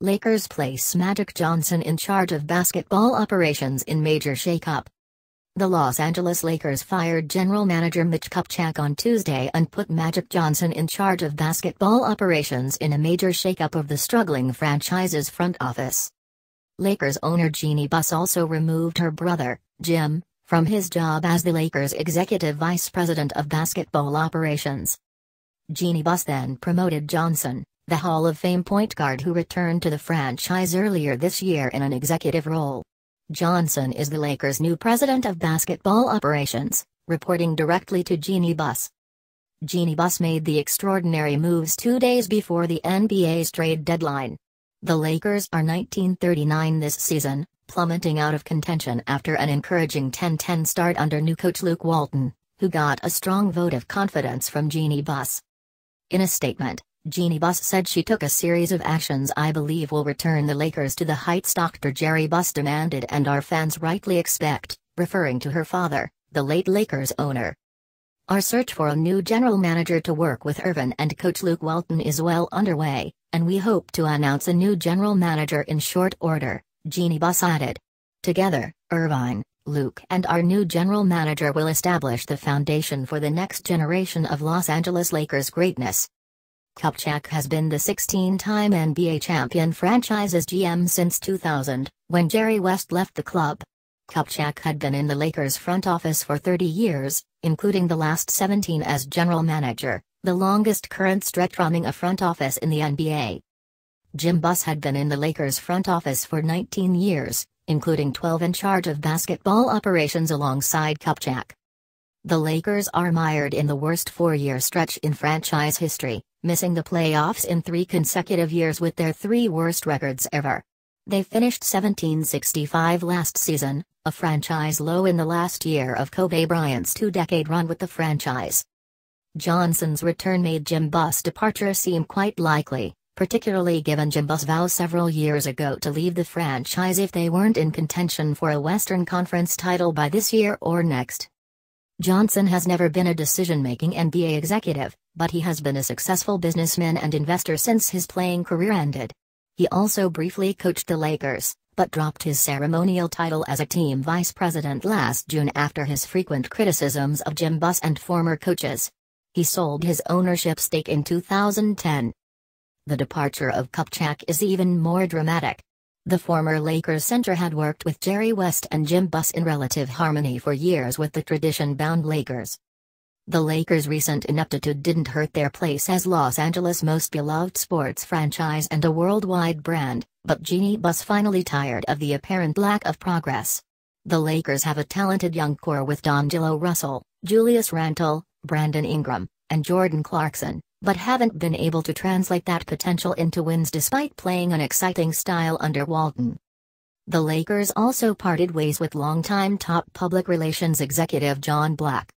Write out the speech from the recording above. Lakers place Magic Johnson in charge of basketball operations in major shakeup. The Los Angeles Lakers fired general manager Mitch Kupchak on Tuesday and put Magic Johnson in charge of basketball operations in a major shakeup of the struggling franchise's front office. Lakers owner Jeanie Buss also removed her brother, Jim, from his job as the Lakers' executive vice president of basketball operations. Jeanie Buss then promoted Johnson, the Hall of Fame point guard who returned to the franchise earlier this year in an executive role. Johnson is the Lakers' new president of basketball operations, reporting directly to Jeanie Buss. Jeanie Buss made the extraordinary moves 2 days before the NBA's trade deadline. The Lakers are 19-39 this season, plummeting out of contention after an encouraging 10-10 start under new coach Luke Walton, who got a strong vote of confidence from Jeanie Buss. In a statement, Jeanie Buss said she took a series of actions I believe will return the Lakers to the heights Dr. Jerry Buss demanded and our fans rightly expect, referring to her father, the late Lakers owner. Our search for a new general manager to work with Earvin and coach Luke Walton is well underway, and we hope to announce a new general manager in short order, Jeanie Buss added. Together, Earvin, Luke and our new general manager will establish the foundation for the next generation of Los Angeles Lakers greatness. Kupchak has been the 16-time NBA champion franchise's GM since 2000, when Jerry West left the club. Kupchak had been in the Lakers' front office for 30 years, including the last 17 as general manager, the longest current stretch running a front office in the NBA. Jim Buss had been in the Lakers' front office for 19 years, including 12 in charge of basketball operations alongside Kupchak. The Lakers are mired in the worst four-year stretch in franchise history, missing the playoffs in 3 consecutive years with their 3 worst records ever. They finished 17-65 last season, a franchise low in the last year of Kobe Bryant's 2-decade run with the franchise. Johnson's return made Jim Buss' departure seem quite likely, particularly given Jim Buss' vow several years ago to leave the franchise if they weren't in contention for a Western Conference title by this year or next. Johnson has never been a decision-making NBA executive, but he has been a successful businessman and investor since his playing career ended. He also briefly coached the Lakers, but dropped his ceremonial title as a team vice president last June after his frequent criticisms of Jim Buss and former coaches. He sold his ownership stake in 2010. The departure of Kupchak is even more dramatic. The former Lakers center had worked with Jerry West and Jim Buss in relative harmony for years with the tradition-bound Lakers. The Lakers' recent ineptitude didn't hurt their place as Los Angeles' most beloved sports franchise and a worldwide brand, but Jeanie Buss finally tired of the apparent lack of progress. The Lakers have a talented young core with D'Angelo Russell, Julius Randle, Brandon Ingram, and Jordan Clarkson, but haven't been able to translate that potential into wins despite playing an exciting style under Walton. The Lakers also parted ways with longtime top public relations executive John Black.